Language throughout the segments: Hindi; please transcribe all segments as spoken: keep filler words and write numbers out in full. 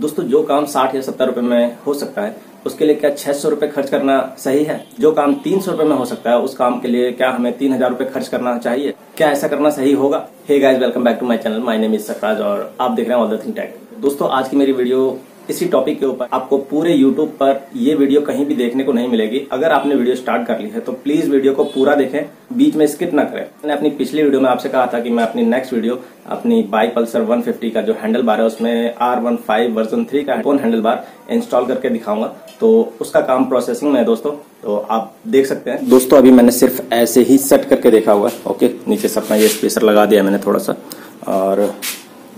दोस्तों जो काम साठ या सत्तर रुपए में हो सकता है उसके लिए क्या छह सौ रुपए खर्च करना सही है? जो काम तीन सौ रुपए में हो सकता है उस काम के लिए क्या हमें तीन हजार रुपए खर्च करना चाहिए? क्या ऐसा करना सही होगा? Hey guys, welcome back to my channel. My name is Sarfaraz और आप देख रहे हैं ऑल द थिंग टेक। दोस्तों आज की मेरी वीडियो इसी टॉपिक के ऊपर, आपको पूरे यूट्यूब पर ये वीडियो कहीं भी देखने को नहीं मिलेगी। अगर आपने वीडियो स्टार्ट कर ली है तो प्लीज वीडियो को पूरा देखें, बीच में स्किप ना करें। मैंने अपनी पिछली वीडियो में आपसे कहा था कि मैं अपनी नेक्स्ट वीडियो अपनी बाइक पल्सर वन फिफ्टी का जो हैंडल बार है उसमें आर फिफ्टीन वर्जन थ्री का फोन हैंडल बार इंस्टॉल करके दिखाऊंगा। तो उसका काम प्रोसेसिंग में है दोस्तों, तो आप देख सकते हैं। दोस्तों अभी मैंने सिर्फ ऐसे ही सेट करके देखा हुआ है। ओके, नीचे से अपना ये स्पेसर लगा दिया मैंने थोड़ा सा, और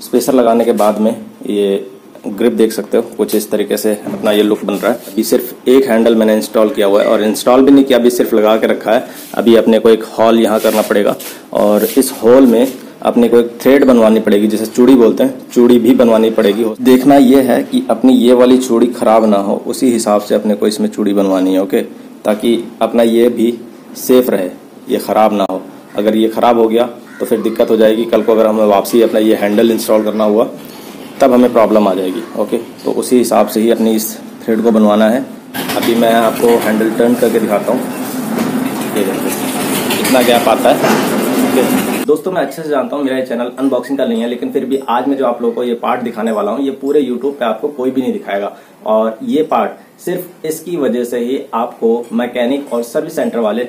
स्पेसर लगाने के बाद में ये ग्रिप देख सकते हो कुछ इस तरीके से अपना ये लुक बन रहा है। अभी सिर्फ एक हैंडल मैंने इंस्टॉल किया हुआ है और इंस्टॉल भी नहीं किया, अभी सिर्फ लगा के रखा है। अभी अपने को एक हॉल यहाँ करना पड़ेगा और इस हॉल में अपने को एक थ्रेड बनवानी पड़ेगी जिसे चूड़ी बोलते हैं, चूड़ी भी बनवानी पड़ेगी। देखना ये है कि अपनी ये वाली चूड़ी खराब ना हो, उसी हिसाब से अपने को इसमें चूड़ी बनवानी है। ओके, ताकि अपना ये भी सेफ रहे, ये खराब ना हो। अगर ये खराब हो गया तो फिर दिक्कत हो जाएगी, कल को अगर हमें वापसी अपना ये हैंडल इंस्टॉल करना हुआ तब हमें प्रॉब्लम आ जाएगी। ओके, तो उसी हिसाब से ही अपनी इस थ्रेड को बनवाना है। अभी मैं आपको हैंडल टर्न करके दिखाता हूँ, ये देखो इतना गैप आता है। ओके दोस्तों, मैं अच्छे से जानता हूँ मेरा ये चैनल अनबॉक्सिंग का नहीं है, लेकिन फिर भी आज मैं जो आप लोगों को ये पार्ट दिखाने वाला हूँ ये पूरे यूट्यूब पे आपको कोई भी नहीं दिखाएगा। और ये पार्ट सिर्फ इसकी वजह से ही आपको मैकेनिक और सर्विस सेंटर वाले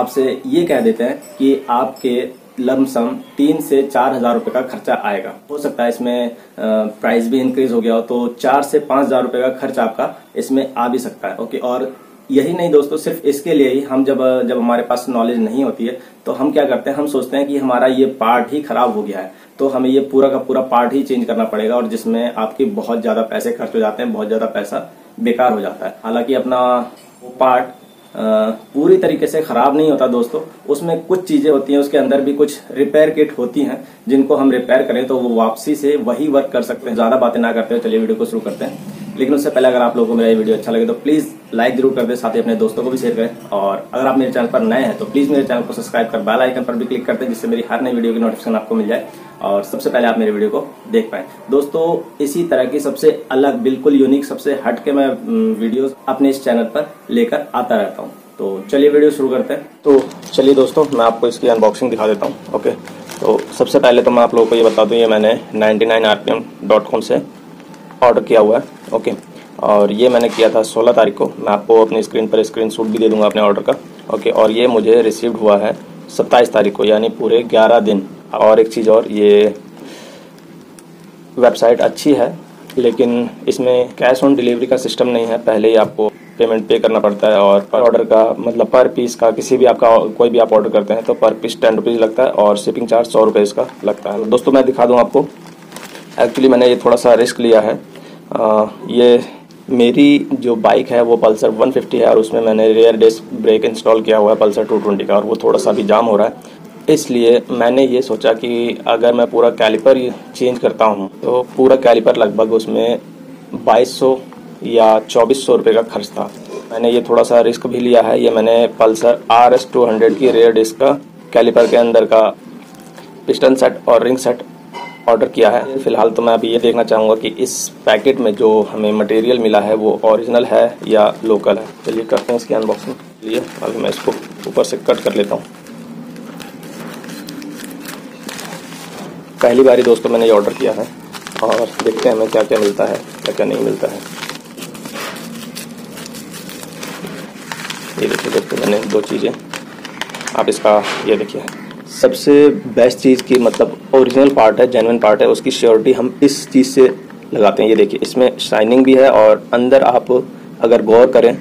आपसे ये कह देते हैं कि आपके लमसम तीन से चार हजार रुपये का खर्चा आएगा। हो सकता है इसमें प्राइस भी इंक्रीज हो गया हो, तो चार से पाँच हजार रुपये का खर्च आपका इसमें आ भी सकता है। ओके, और यही नहीं दोस्तों, सिर्फ इसके लिए ही हम जब जब हमारे पास नॉलेज नहीं होती है तो हम क्या करते हैं, हम सोचते हैं कि हमारा ये पार्ट ही खराब हो गया है तो हमें ये पूरा का पूरा पार्ट ही चेंज करना पड़ेगा, और जिसमें आपकी बहुत ज़्यादा पैसे खर्च हो जाते हैं, बहुत ज़्यादा पैसा बेकार हो जाता है। हालांकि अपना वो पार्ट आ, पूरी तरीके से ख़राब नहीं होता दोस्तों, उसमें कुछ चीज़ें होती हैं, उसके अंदर भी कुछ रिपेयर किट होती हैं जिनको हम रिपेयर करें तो वो वापसी से वही वर्क कर सकते हैं। ज़्यादा बातें ना करते हुए चलिए वीडियो को शुरू करते हैं। लेकिन उससे पहले अगर आप लोगों को मेरा ये वीडियो अच्छा लगे तो प्लीज़ लाइक जरूर कर दें, साथ ही अपने दोस्तों को भी शेयर करें। और अगर आप मेरे चैनल पर नए हैं तो प्लीज़ मेरे चैनल को सब्सक्राइब कर बेल आइकन पर भी क्लिक कर दें, जिससे मेरी हर नई वीडियो की नोटिफिकेशन आपको मिल जाए और सबसे पहले आप मेरे वीडियो को देख पाएं। दोस्तों इसी तरह की सबसे अलग, बिल्कुल यूनिक, सबसे हटके मैं वीडियोस अपने इस चैनल पर लेकर आता रहता हूं। तो चलिए वीडियो शुरू करते हैं। तो चलिए दोस्तों, मैं आपको इसकी अनबॉक्सिंग दिखा देता हूं। ओके, तो सबसे पहले तो मैं आप लोगों को ये बता दूं, ये मैंने नाइन्टी नाइन आई पी एम डॉट कॉम से ऑर्डर किया हुआ है। ओके, और ये मैंने किया था सोलह तारीख को। मैं आपको अपनी स्क्रीन पर स्क्रीनशॉट भी दे दूंगा अपने ऑर्डर का। ओके, और ये मुझे रिसीव हुआ है सत्ताईस तारीख को, यानी पूरे ग्यारह दिन। और एक चीज़ और, ये वेबसाइट अच्छी है लेकिन इसमें कैश ऑन डिलीवरी का सिस्टम नहीं है, पहले ही आपको पेमेंट पे करना पड़ता है। और पर ऑर्डर का मतलब पर पीस का, किसी भी आपका कोई भी आप ऑर्डर करते हैं तो पर पीस टेन रुपीज़ लगता है और शिपिंग चार्ज सौ रुपये इसका लगता है। दोस्तों मैं दिखा दूँ आपको, एक्चुअली मैंने ये थोड़ा सा रिस्क लिया है। आ, ये मेरी जो बाइक है वो पल्सर वन फिफ्टी है और उसमें मैंने रियर डिस्क ब्रेक इंस्टॉल किया हुआ है पल्सर टू ट्वेंटी का, और वो थोड़ा सा भी जाम हो रहा है। इसलिए मैंने ये सोचा कि अगर मैं पूरा कैलिपर चेंज करता हूँ तो पूरा कैलिपर लगभग उसमें बाईस सौ या चौबीस सौ रुपये का खर्च था। मैंने ये थोड़ा सा रिस्क भी लिया है। ये मैंने पल्सर आर एस टू हंड्रेड की रेयर डिस्क का कैलिपर के अंदर का पिस्टन सेट और रिंग सेट ऑर्डर किया है। फ़िलहाल तो मैं अभी ये देखना चाहूँगा कि इस पैकेट में जो हमें मटेरियल मिला है वो ओरिजिनल है या लोकल है। चलिए करते हैं इसकी अनबॉक्सिंग। चलिए अभी मैं इसको ऊपर से कट कर लेता हूँ। पहली बारी दोस्तों मैंने ये ऑर्डर किया है और देखते हैं हमें क्या क्या मिलता है, क्या क्या नहीं मिलता है। ये देखिए दोस्तों, मैंने दो चीज़ें, आप इसका ये देखिए। सबसे बेस्ट चीज़ की मतलब ओरिजिनल पार्ट है, जेन्युइन पार्ट है, उसकी श्योरिटी हम इस चीज़ से लगाते हैं। ये देखिए, इसमें शाइनिंग भी है और अंदर आप अगर गौर करें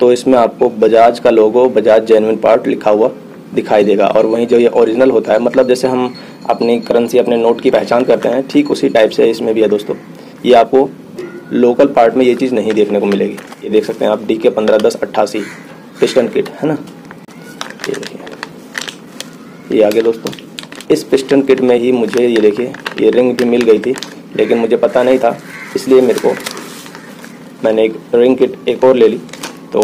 तो इसमें आपको बजाज का लोगो, बजाज जेन्युइन पार्ट लिखा हुआ दिखाई देगा। और वहीं जो ये ओरिजिनल होता है, मतलब जैसे हम अपनी करेंसी, अपने नोट की पहचान करते हैं, ठीक उसी टाइप से इसमें भी है दोस्तों। ये आपको लोकल पार्ट में ये चीज़ नहीं देखने को मिलेगी। ये देख सकते हैं आप, डी के पंद्रह दस अट्ठासी पिस्टन किट है ना, ये देखिए। ये आगे दोस्तों, इस पिस्टन किट में ही मुझे ये देखिए ये रिंग भी मिल गई थी, लेकिन मुझे पता नहीं था, इसलिए मेरे को मैंने एक रिंग किट एक और ले ली। तो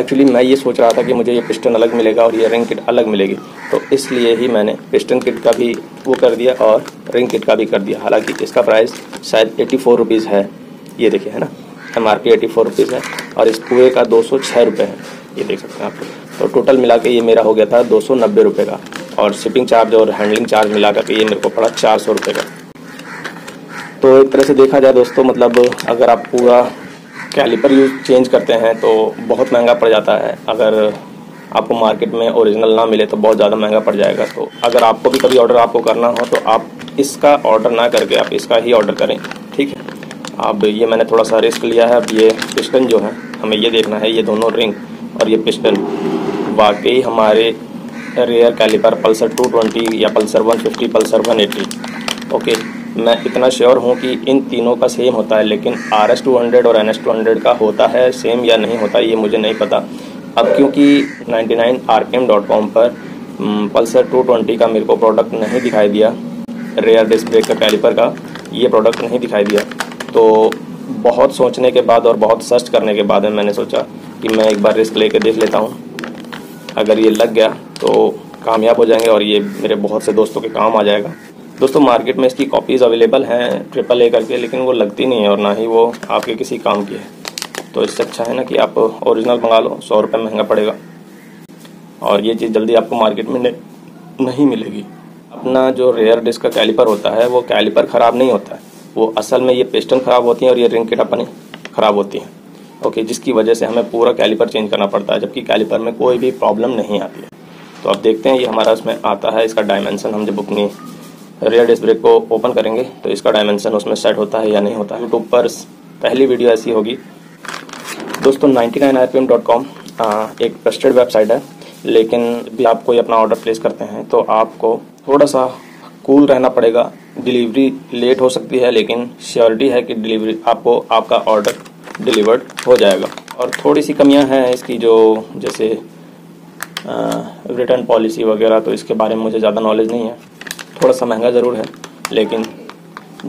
एक्चुअली मैं ये सोच रहा था कि मुझे ये पिस्टन अलग मिलेगा और ये रिंग किट अलग मिलेगी, तो इसलिए ही मैंने पिस्टन किट का भी वो कर दिया और रिंग किट का भी कर दिया। हालांकि इसका प्राइस शायद एट्टी फोर रुपीज़ है, ये देखिए है ना, M R P eighty four rupees है और इस पूरे का दो सौ छः रुपये है, ये देख सकते हैं आप। तो टोटल मिला के ये मेरा हो गया था दो सौ नब्बे रुपये का और शिपिंग चार्ज और हैंडलिंग चार्ज मिला करके ये मेरे को पड़ा चार सौ रुपये का। तो एक तरह से देखा जाए दोस्तों, मतलब अगर आप पूरा कैलिपर यूज चेंज करते हैं तो बहुत महंगा पड़ जाता है। अगर आपको मार्केट में ओरिजिनल ना मिले तो बहुत ज़्यादा महंगा पड़ जाएगा। तो अगर आपको भी कभी ऑर्डर आपको करना हो तो आप इसका ऑर्डर ना करके आप इसका ही ऑर्डर करें, ठीक है। अब ये मैंने थोड़ा सा रिस्क लिया है। अब ये पिस्टन जो है हमें ये देखना है, ये दोनों रिंग और ये पिस्टन वाकई हमारे rear caliper Pulsar two twenty या Pulsar one fifty, Pulsar one eighty, okay मैं इतना श्योर हूँ कि इन तीनों का सेम होता है, लेकिन आर एस टू हंड्रेड और एन एस टू हंड्रेड का होता है सेम या नहीं होता ये मुझे नहीं पता। अब क्योंकि नाइन्टी नाइन आई पी एम डॉट कॉम पर पल्सर टू ट्वेंटी का मेरे को प्रोडक्ट नहीं दिखाई दिया, रेयर डिस्क ब्रेक का कैलिपर का ये प्रोडक्ट नहीं दिखाई दिया, तो बहुत सोचने के बाद और बहुत सर्च करने के बाद मैंने सोचा कि मैं एक बार रिस्क लेके देख लेता हूँ। अगर ये लग गया तो कामयाब हो जाएंगे और ये मेरे बहुत से दोस्तों के काम आ जाएगा। दोस्तों मार्केट में इसकी कॉपीज़ अवेलेबल हैं ट्रिपल ए करके, लेकिन वो लगती नहीं है और ना ही वो आपके किसी काम की है। तो इससे अच्छा है ना कि आप ओरिजिनल मंगा लो, सौ रुपये महंगा पड़ेगा और ये चीज़ जल्दी आपको मार्केट में नहीं मिलेगी। अपना जो रेयर डिस्क का कैलिपर होता है वो कैलिपर ख़राब नहीं होता है, वो असल में ये पिस्टन ख़राब होती हैं और ये रिंग किट अपनी ख़राब होती हैं, ओके, जिसकी वजह से हमें पूरा कैलिपर चेंज करना पड़ता है, जबकि कैलिपर में कोई भी प्रॉब्लम नहीं आती है। तो आप देखते हैं ये हमारा उसमें आता है, इसका डायमेंशन हम जब अपनी रेयर डिस्क ब्रेक को ओपन करेंगे तो इसका डायमेंशन उसमें सेट होता है या नहीं होता है। यूट्यूब पर पहली वीडियो ऐसी होगी दोस्तों। नाइन्टी नाइन आई पी एम डॉट कॉम एक ट्रस्टेड वेबसाइट है, लेकिन भी आप कोई अपना ऑर्डर प्लेस करते हैं तो आपको थोड़ा सा कूल रहना पड़ेगा। डिलीवरी लेट हो सकती है, लेकिन श्योरिटी है कि डिलीवरी आपको आपका ऑर्डर डिलीवर्ड हो जाएगा। और थोड़ी सी कमियां हैं इसकी, जो जैसे रिटर्न पॉलिसी वगैरह, तो इसके बारे में मुझे ज़्यादा नॉलेज नहीं है। थोड़ा सा महंगा ज़रूर है, लेकिन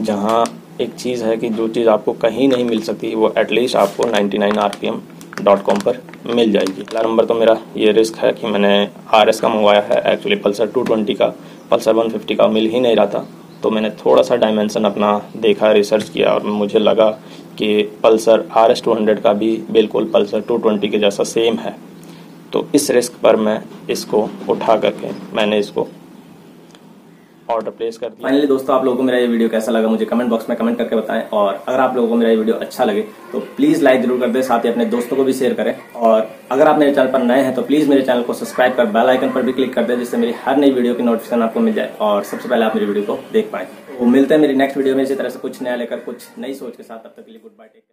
जहां एक चीज़ है कि जो चीज़ आपको कहीं नहीं मिल सकती वो एटलीस्ट आपको नाइन्टी नाइन आई पी एम डॉट कॉम पर मिल जाएगी। पहला नंबर तो मेरा ये रिस्क है कि मैंने आर एस का मंगवाया है, एक्चुअली पल्सर टू ट्वेंटी का, पल्सर वन फिफ्टी का मिल ही नहीं रहा था। तो मैंने थोड़ा सा डायमेंशन अपना देखा, रिसर्च किया और मुझे लगा कि Pulsar RS S two hundred का भी बिल्कुल पल्सर टू ट्वेंटी के जैसा सेम है। तो इस रिस्क पर मैं इसको उठा करके मैंने इसको ऑर्डर प्लेस कर दिया। फाइनली दोस्तों, आप लोगों को मेरा ये वीडियो कैसा लगा मुझे कमेंट बॉक्स में कमेंट करके बताएं, और अगर आप लोगों को मेरा ये वीडियो अच्छा लगे तो प्लीज़ लाइक जरूर कर दें, साथ ही अपने दोस्तों को भी शेयर करें। और अगर आप मेरे चैनल पर नए हैं तो प्लीज़ मेरे चैनल को सब्सक्राइब कर बेल आइकन पर भी क्लिक कर दें, जिससे मेरी हर नई वीडियो की नोटिफिकेशन आपको मिल जाए और सबसे पहले आप मेरी वीडियो को देख पाएँ। वो मिलते हैं मेरी नेक्स्ट वीडियो में इसी तरह से कुछ नया लेकर, कुछ नई सोच के साथ। तब तक के लिए गुड बाय, टेक केयर।